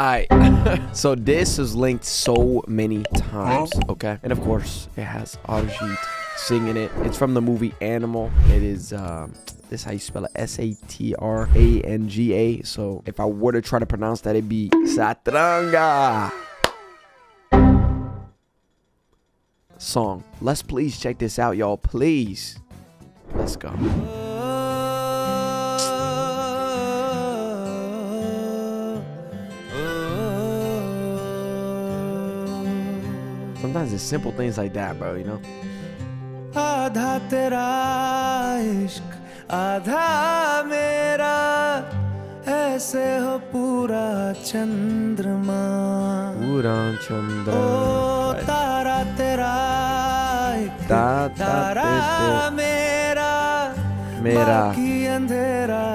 Alright, so this is linked so many times, okay? And of course, it has Arijit singing it. It's from the movie Animal. It is, this is how you spell it, S-A-T-R-A-N-G-A. So if I were to try to pronounce that, it'd be Satranga. Song. Let's please check this out, y'all. Please. Let's go. Sometimes it's simple things like that, bro, you know? आधा तेरा इश्क आधा मेरा ऐसे हो पूरा चंद्रमा पूरा चंद्रमा ओ तारा तेरा तारा मेरा मेरा की अंधेरा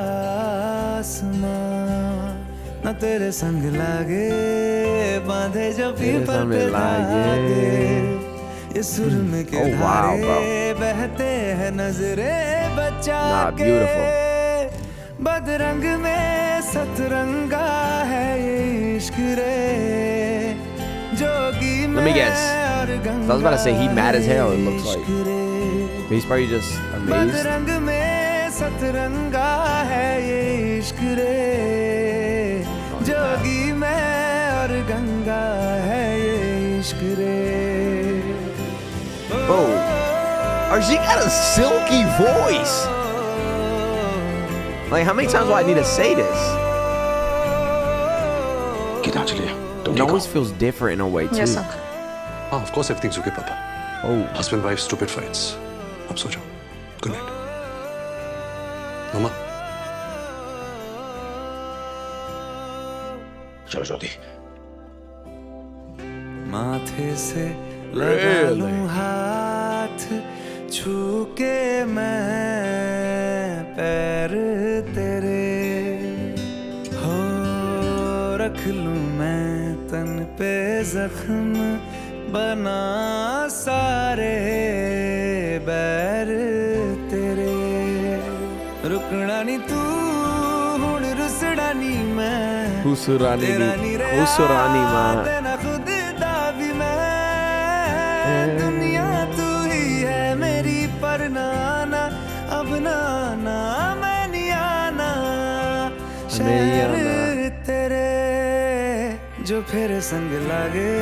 आसमां ना तेरे संग लागे बांधे जो पीपल पे लागे Oh wow, bro. Nah, beautiful. Let me guess. So I was about to say he mad as hell, it looks like. But he's probably just amazed. Bro, Arijit got a silky voice. Like, how many times do I need to say this? It always feels different in a way, too. Yes, uncle. Oh, of course everything's okay, Papa. Oh. Husband-wife stupid fights. I'm so sorry. Good night. Mama. Chalo, Jyoti. Maathe se Really? हाथ छूके मैं पैर तेरे हो रख लूं मैं तन पे जख्म बना सारे बैर तेरे रुकना नहीं तू हुण रुसड़ा नहीं मैं तेरा नहीं रहा खुद दुनिया तू ही है मेरी पर नाना अब नाना मैं नहीं आना शहर तेरे जो फिर संग लागे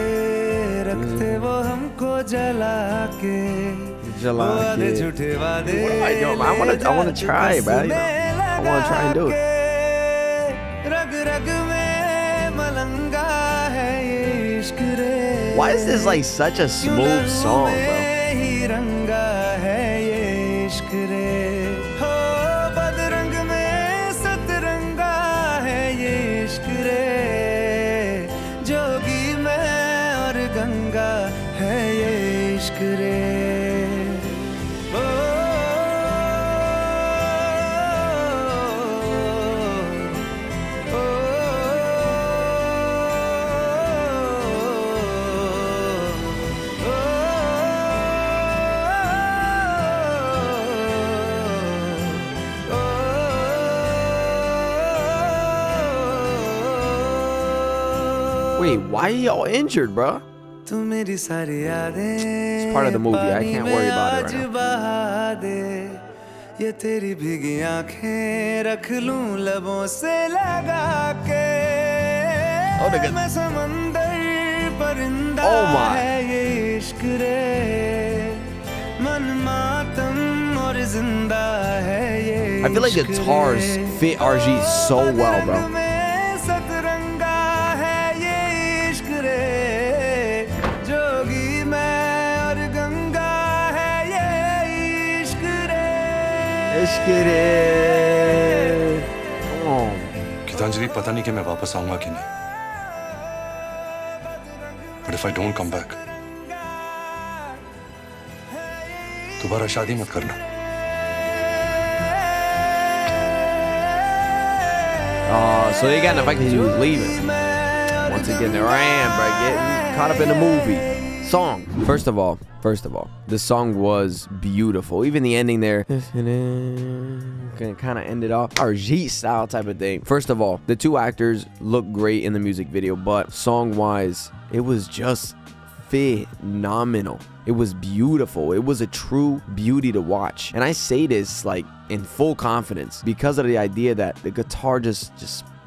रखते वो हमको जला के वादे झूठे वादे I want to try bro I want to try and do it रग रग में मलंगा है ये इश्क़ रे Why is this like such a smooth song, bro? Wait, why are y'all injured, bro? It's part of the movie. I can't worry about it right now. Oh my. I feel like guitars fit Arijit so well, bro. Gitanjali, I don't know if I'll come back. But if I don't come back, don't get married again. Oh, so they got the fact that he was leaving. Once again, there I am, bro, getting caught up in the movie. Song. First of all, First of all, the song was beautiful. Even the ending there, kind of ended off Arijit style type of thing. First of all, the two actors look great in the music video, but song-wise, it was just phenomenal. It was beautiful. It was a true beauty to watch. And I say this like in full confidence because of the idea that the guitar just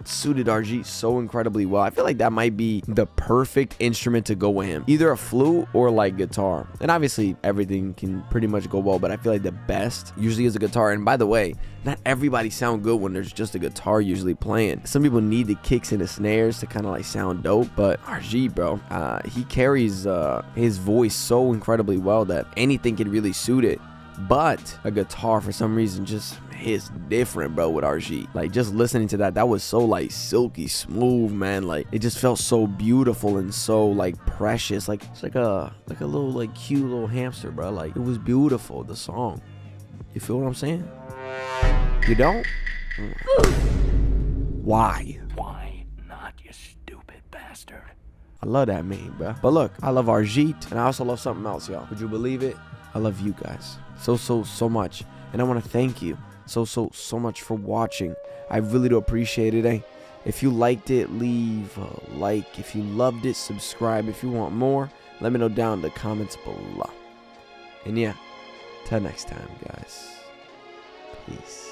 suited Arijit so incredibly well. I feel like that might be the perfect instrument to go with him, either a flute or like guitar. And obviously everything can pretty much go well, but I feel like the best usually is a guitar. And by the way, not everybody sound good when there's just a guitar usually playing. Some people need the kicks and the snares to kind of like sound dope, but Arijit, bro, he carries his voice so incredibly well that anything can really suit it. But a guitar for some reason just hits different, bro, with Arijit. Like, just listening to that was so like silky smooth, man. Like, it just felt so beautiful and so like precious. Like, it's like a little like cute little hamster, bro. Like, it was beautiful, the song. You feel what I'm saying? You don't? Why? Why not, you stupid bastard? I love that meme, bro. But look, I love Arijit, and I also love something else, y'all. Would you believe it? I love you guys so much, and I want to thank you so much for watching. I really do appreciate it. If you liked it, leave a like. If you loved it, subscribe. If you want more, let me know down in the comments below. And yeah, till next time, guys. Peace.